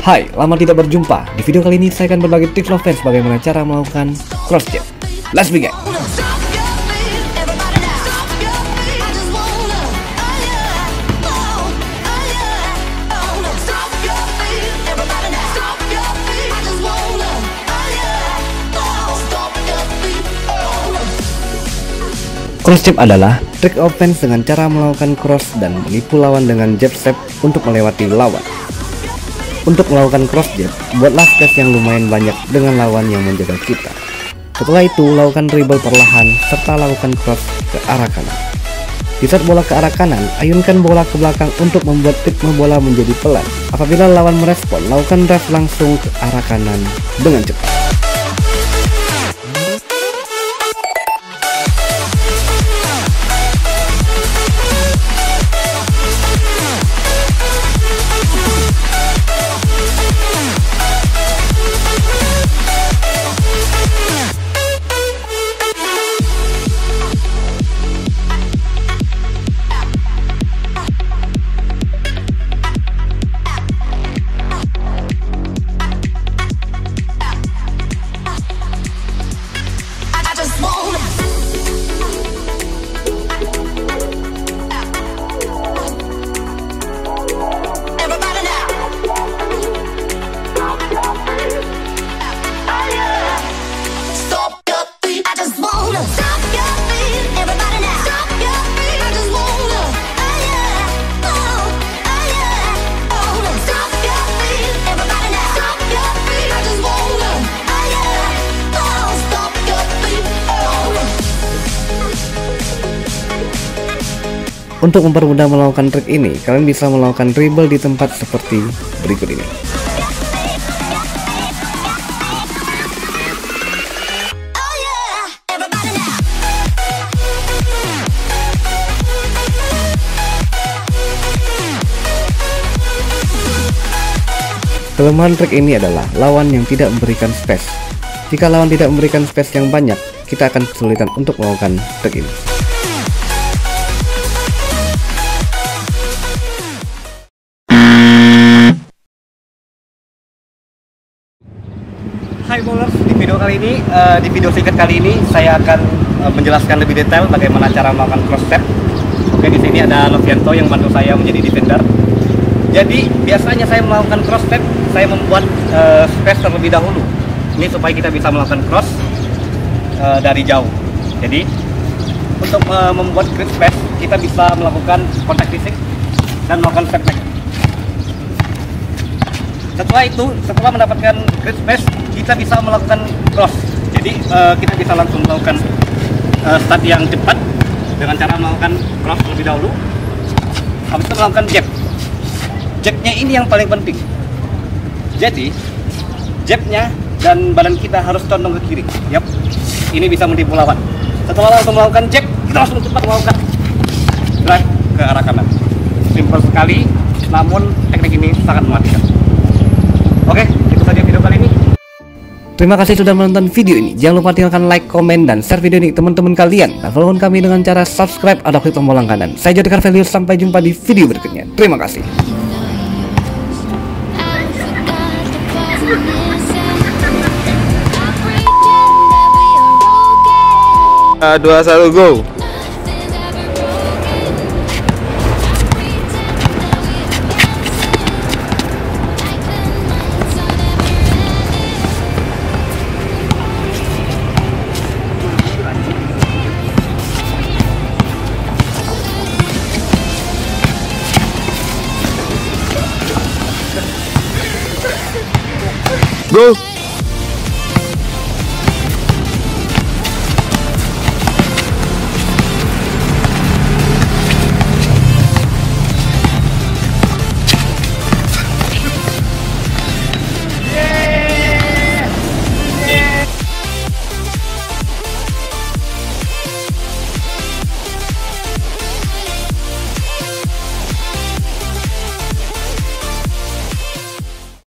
Hai, lama tidak berjumpa. Di video kali ini saya akan berbagi tips love fans bagaimana cara melakukan cross jab. Let's begin. Cross jab adalah trik offense dengan cara melakukan cross dan menipu lawan dengan jab step untuk melewati lawan. Untuk melakukan cross jab, buatlah space yang lumayan banyak dengan lawan yang menjaga kita. Setelah itu, lakukan dribble perlahan serta lakukan cross ke arah kanan. Di saat bola ke arah kanan, ayunkan bola ke belakang untuk membuat ritme bola menjadi pelan. Apabila lawan merespon, lakukan drive langsung ke arah kanan dengan cepat. Untuk mempermudah melakukan trik ini, kalian bisa melakukan dribble di tempat seperti berikut ini. Kelemahan trik ini adalah lawan yang tidak memberikan space. Jika lawan tidak memberikan space yang banyak, kita akan kesulitan untuk melakukan trik ini. Hai bowlers, di video kali ini, saya akan menjelaskan lebih detail bagaimana cara melakukan cross step. Oke, di sini ada Novianto yang bantu saya menjadi defender. Jadi biasanya saya melakukan cross step, saya membuat space terlebih dahulu. Ini supaya kita bisa melakukan cross dari jauh. Jadi untuk membuat create space, kita bisa melakukan kontak fisik dan melakukan step back. Setelah itu, setelah mendapatkan create space, kita bisa melakukan cross. Jadi kita bisa langsung melakukan start yang cepat dengan cara melakukan cross lebih dahulu. Habis itu melakukan jab. Jabnya ini yang paling penting. Jadi jabnya dan badan kita harus condong ke kiri. Yap, ini bisa menipu lawan. Setelah langsung melakukan jab, kita langsung cepat melakukan drive ke arah kanan. Simpel sekali, namun teknik ini sangat mematikan. Oke, itu saja video kali ini. Terima kasih sudah menonton video ini. Jangan lupa tinggalkan like, komen, dan share video ini ke teman-teman kalian. Dan follow kami dengan cara subscribe atau klik tombol langganan. Saya Jordy Carvelius, sampai jumpa di video berikutnya. Terima kasih. Dua, satu, go! Go!